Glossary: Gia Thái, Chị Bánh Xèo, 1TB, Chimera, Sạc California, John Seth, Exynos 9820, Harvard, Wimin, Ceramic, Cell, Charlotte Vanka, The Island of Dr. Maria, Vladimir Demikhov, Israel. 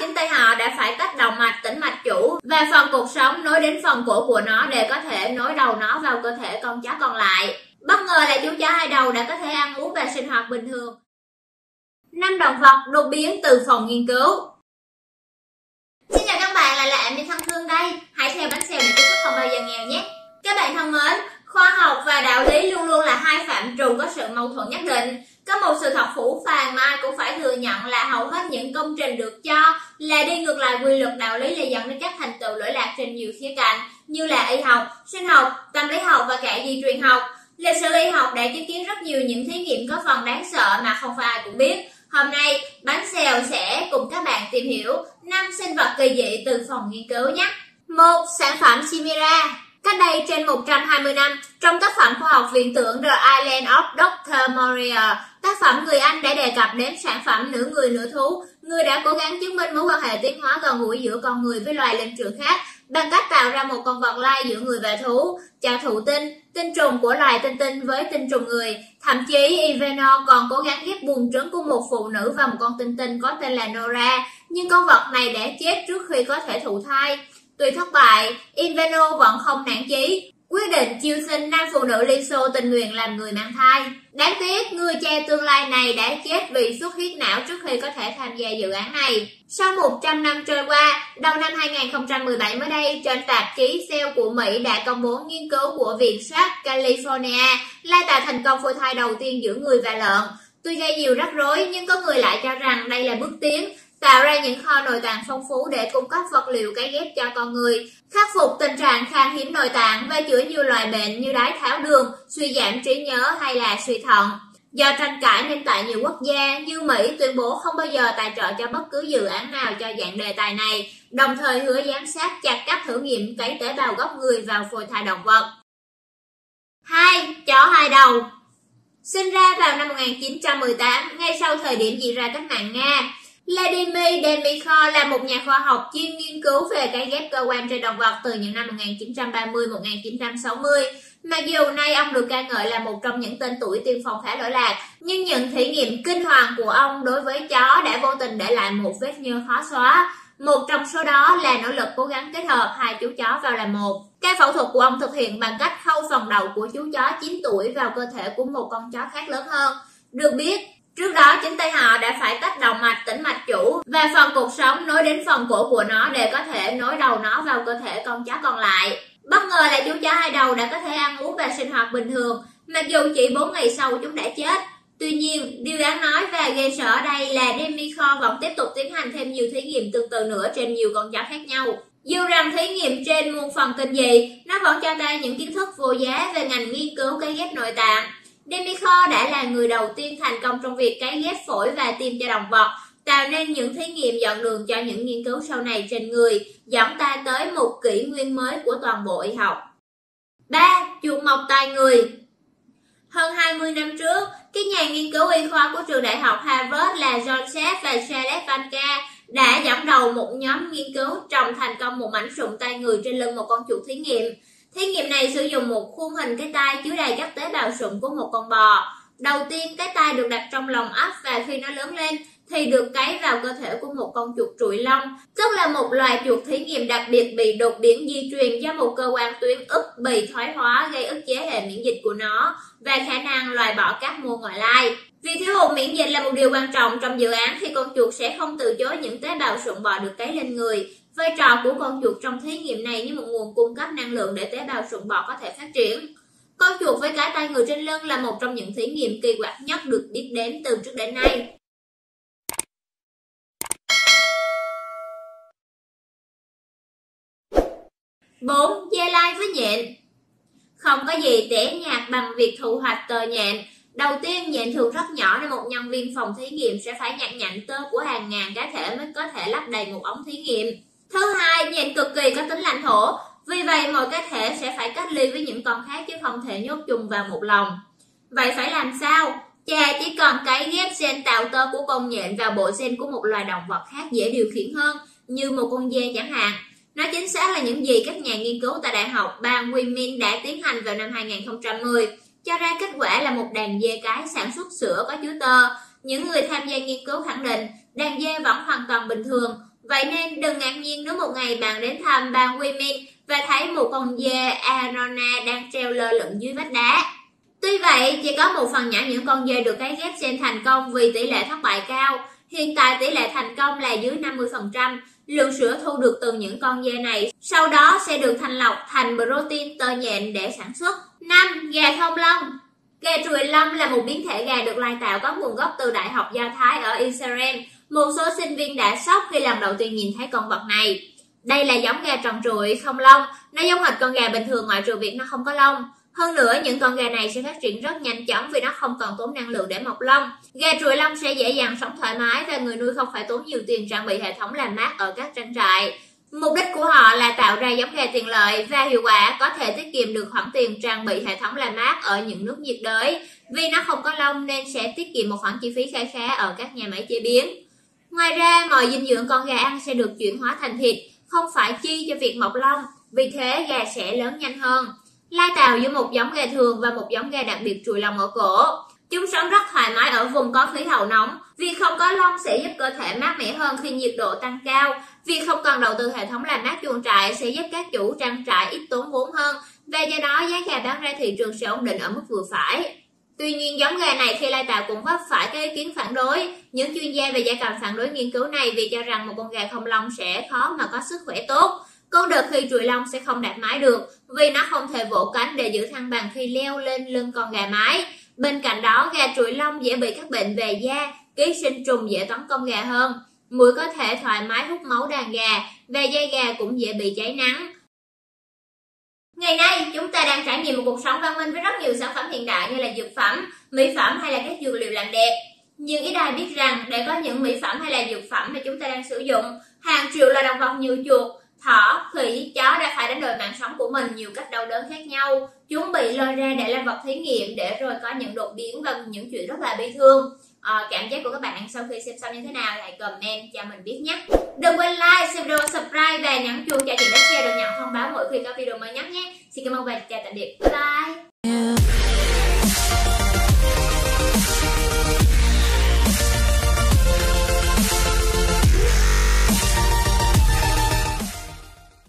chính tay họ đã phải tách động mạch tĩnh mạch chủ và phần cột sống nối đến phần cổ của nó để có thể nối đầu nó vào cơ thể con chó còn lại. Bất ngờ là chú chó hai đầu đã có thể ăn uống và sinh hoạt bình thường. 5 động vật đột biến từ phòng nghiên cứu. Xin chào các bạn, lại là Em Đi Thân Thương đây. Hãy theo bánh xèo để kết thúc không bao giờ nghèo nhé. Các bạn thân mến, khoa học và đạo lý luôn luôn là hai phạm trù có sự mâu thuẫn nhất định. Có một sự thật phũ phàng mà ai cũng phải thừa nhận là hầu hết những công trình được cho là đi ngược lại quy luật đạo lý là dẫn đến các thành tựu lỗi lạc trên nhiều khía cạnh như là y học, sinh học, tâm lý học và cả di truyền học. Lịch sử y học đã chứng kiến rất nhiều những thí nghiệm có phần đáng sợ mà không phải ai cũng biết. Hôm nay, Bánh Xèo sẽ cùng các bạn tìm hiểu 5 sinh vật kỳ dị từ phòng nghiên cứu nhé. 1. Sản phẩm Chimera. Cách đây trên 120 năm, trong tác phẩm khoa học viễn tưởng The Island of Dr. Maria, tác phẩm người Anh đã đề cập đến sản phẩm nửa người nửa thú, người đã cố gắng chứng minh mối quan hệ tiến hóa gần gũi giữa con người với loài linh trưởng khác bằng cách tạo ra một con vật lai giữa người và thú, cho thụ tinh, tinh trùng của loài tinh tinh với tinh trùng người. Thậm chí Ivano còn cố gắng ghép buồng trứng của một phụ nữ và một con tinh tinh có tên là Nora, nhưng con vật này đã chết trước khi có thể thụ thai. Tuy thất bại, Inveno vẫn không nản chí, quyết định chiêu sinh nam phụ nữ Liên Xô tình nguyện làm người mang thai. Đáng tiếc, người cha tương lai này đã chết vì xuất huyết não trước khi có thể tham gia dự án này. Sau 100 năm trôi qua, đầu năm 2017 mới đây, trên tạp chí Cell của Mỹ đã công bố nghiên cứu của Viện Sạc California lai tạo thành công phôi thai đầu tiên giữa người và lợn. Tuy gây nhiều rắc rối, nhưng có người lại cho rằng đây là bước tiến, tạo ra những kho nội tạng phong phú để cung cấp vật liệu cấy ghép cho con người, khắc phục tình trạng khan hiếm nội tạng và chữa nhiều loại bệnh như đái tháo đường, suy giảm trí nhớ hay là suy thận. Do tranh cãi nên tại nhiều quốc gia như Mỹ tuyên bố không bao giờ tài trợ cho bất cứ dự án nào cho dạng đề tài này, đồng thời hứa giám sát chặt các thử nghiệm cấy tế bào gốc người vào phôi thai động vật. 2. Chó hai đầu. Sinh ra vào năm 1918, ngay sau thời điểm diễn ra cách mạng Nga, Vladimir Demikhov là một nhà khoa học chuyên nghiên cứu về cấy ghép cơ quan trên động vật từ những năm 1930-1960. Mặc dù nay ông được ca ngợi là một trong những tên tuổi tiên phong khá lỗi lạc, nhưng những thí nghiệm kinh hoàng của ông đối với chó đã vô tình để lại một vết nhơ khó xóa. Một trong số đó là nỗ lực cố gắng kết hợp hai chú chó vào làm một. Các phẫu thuật của ông thực hiện bằng cách khâu phần đầu của chú chó 9 tuổi vào cơ thể của một con chó khác lớn hơn. Được biết, trước đó chính tay họ đã phải tách động mạch tĩnh mạch chủ và phần cột sống nối đến phần cổ của nó để có thể nối đầu nó vào cơ thể con chó còn lại. Bất ngờ là chú chó hai đầu đã có thể ăn uống và sinh hoạt bình thường, mặc dù chỉ 4 ngày sau chúng đã chết. Tuy nhiên, điều đáng nói và ghê sợ ở đây là Demikhov vẫn tiếp tục tiến hành thêm nhiều thí nghiệm tương tự nữa trên nhiều con chó khác nhau. Dù rằng thí nghiệm trên muôn phần kinh dị, nó vẫn cho ta những kiến thức vô giá về ngành nghiên cứu cấy ghép nội tạng. Demikhov đã là người đầu tiên thành công trong việc cấy ghép phổi và tim cho động vật, tạo nên những thí nghiệm dẫn đường cho những nghiên cứu sau này trên người, dẫn ta tới một kỷ nguyên mới của toàn bộ y học. 3. Chuột mọc tai người. Hơn 20 năm trước, các nhà nghiên cứu y khoa của trường đại học Harvard là John Seth và Charlotte Vanka đã dẫn đầu một nhóm nghiên cứu trồng thành công một mảnh sụn tai người trên lưng một con chuột thí nghiệm. Thí nghiệm này sử dụng một khuôn hình cái tai chứa đầy các tế bào sụn của một con bò. Đầu tiên, cái tai được đặt trong lòng ấp và khi nó lớn lên thì được cấy vào cơ thể của một con chuột trụi lông, tức là một loài chuột thí nghiệm đặc biệt bị đột biến di truyền do một cơ quan tuyến ức bị thoái hóa gây ức chế hệ miễn dịch của nó và khả năng loại bỏ các môn ngoại lai. Việc thiếu hụt miễn dịch là một điều quan trọng trong dự án khi con chuột sẽ không từ chối những tế bào sụn bò được cấy lên người. Vai trò của con chuột trong thí nghiệm này như một nguồn cung cấp năng lượng để tế bào sụn bò có thể phát triển. Con chuột với cái tai người trên lưng là một trong những thí nghiệm kỳ quặc nhất được biết đến từ trước đến nay. 4. Dê lai với nhện. Không có gì tẻ nhạt bằng việc thu hoạch tờ nhện. Đầu tiên, nhện thường rất nhỏ nên một nhân viên phòng thí nghiệm sẽ phải nhặt nhạnh tơ của hàng ngàn cá thể mới có thể lấp đầy một ống thí nghiệm. Thứ hai, nhện cực kỳ có tính lãnh thổ, vì vậy mỗi cá thể sẽ phải cách ly với những con khác chứ không thể nhốt chung vào một lồng. Vậy phải làm sao? Chà, chỉ cần cấy ghép gen tạo tơ của con nhện vào bộ gen của một loài động vật khác dễ điều khiển hơn, như một con dê chẳng hạn. Nó chính xác là những gì các nhà nghiên cứu tại Đại học bang Wimin đã tiến hành vào năm 2010, cho ra kết quả là một đàn dê cái sản xuất sữa có chứa tơ. Những người tham gia nghiên cứu khẳng định đàn dê vẫn hoàn toàn bình thường Vậy nên đừng ngạc nhiên nếu một ngày bạn đến thăm bang Wimin và thấy một con dê Arona đang treo lơ lửng dưới vách đá. Tuy vậy, chỉ có một phần nhỏ những con dê được cấy ghép gen thành công vì tỷ lệ thất bại cao. Hiện tại tỷ lệ thành công là dưới 50%. Lượng sữa thu được từ những con dê này sau đó sẽ được thanh lọc thành protein tơ nhện để sản xuất. 5. Gà thông lông. Gà trụi lông là một biến thể gà được lai tạo có nguồn gốc từ Đại học Gia Thái ở Israel. Một số sinh viên đã sốc khi lần đầu tiên nhìn thấy con vật này. Đây là giống gà tròn trụi, không lông. Nó giống hệt con gà bình thường ngoại trừ việc nó không có lông. Hơn nữa, những con gà này sẽ phát triển rất nhanh chóng vì nó không cần tốn năng lượng để mọc lông. Gà trụi lông sẽ dễ dàng sống thoải mái và người nuôi không phải tốn nhiều tiền trang bị hệ thống làm mát ở các trang trại. Mục đích của họ là tạo ra giống gà tiện lợi và hiệu quả, có thể tiết kiệm được khoản tiền trang bị hệ thống làm mát ở những nước nhiệt đới. Vì nó không có lông nên sẽ tiết kiệm một khoản chi phí kha khá ở các nhà máy chế biến. Ngoài ra, mọi dinh dưỡng con gà ăn sẽ được chuyển hóa thành thịt, không phải chi cho việc mọc lông, vì thế gà sẽ lớn nhanh hơn. Lai tạo giữa một giống gà thường và một giống gà đặc biệt trùi lông ở cổ. Chúng sống rất thoải mái ở vùng có khí hậu nóng. Việc không có lông sẽ giúp cơ thể mát mẻ hơn khi nhiệt độ tăng cao. Việc không cần đầu tư hệ thống làm mát chuồng trại sẽ giúp các chủ trang trại ít tốn vốn hơn, và do đó giá gà bán ra thị trường sẽ ổn định ở mức vừa phải. Tuy nhiên, giống gà này khi lai tạo cũng vấp phải các ý kiến phản đối. Những chuyên gia về gia cầm phản đối nghiên cứu này vì cho rằng một con gà không lông sẽ khó mà có sức khỏe tốt. Con đực khi trụi lông sẽ không đạp mái được vì nó không thể vỗ cánh để giữ thăng bằng khi leo lên lưng con gà mái. Bên cạnh đó, gà trụi lông dễ bị các bệnh về da, ký sinh trùng dễ tấn công gà hơn. Muỗi có thể thoải mái hút máu đàn gà và da gà cũng dễ bị cháy nắng. Ngày nay, chúng ta đang trải nghiệm một cuộc sống văn minh với rất nhiều sản phẩm hiện đại như là dược phẩm, mỹ phẩm hay là các dược liệu làm đẹp. Nhưng ít ai biết rằng để có những mỹ phẩm hay là dược phẩm mà chúng ta đang sử dụng, hàng triệu loài động vật như chuột, thỏ, khỉ, chó đã phải đánh đổi mạng sống của mình nhiều cách đau đớn khác nhau. Chúng bị lôi ra để làm vật thí nghiệm để rồi có những đột biến và những chuyện rất là bi thương. Cảm giác của các bạn sau khi xem xong như thế nào hãy comment cho mình biết nhé. Đừng quên like, share video, subscribe và nhấn chuông cho chị để được nhận thông báo mỗi khi có video mới nhất nhé. Xin cảm ơn và chào tạm biệt. Bye bye.